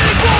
We're